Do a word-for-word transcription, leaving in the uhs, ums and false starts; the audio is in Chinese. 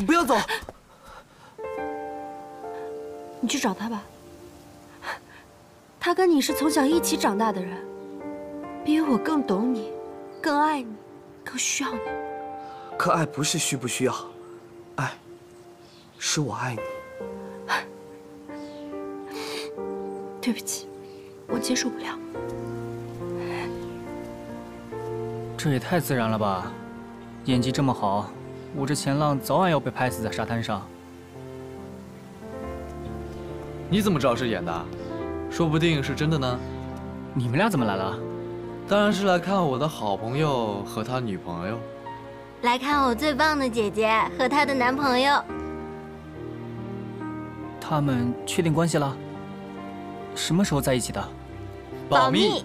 你不要走！你去找他吧。他跟你是从小一起长大的人，比我更懂你，更爱你，更需要你。可爱不是需不需要，爱是我爱你。对不起，我接受不了。这也太自然了吧！演技这么好，我这前浪早晚要被拍死在沙滩上。你怎么知道是演的？ 说不定是真的呢。你们俩怎么来了？当然是来看我的好朋友和他女朋友。来看我最棒的姐姐和她的男朋友。他们确定关系了？什么时候在一起的？保密。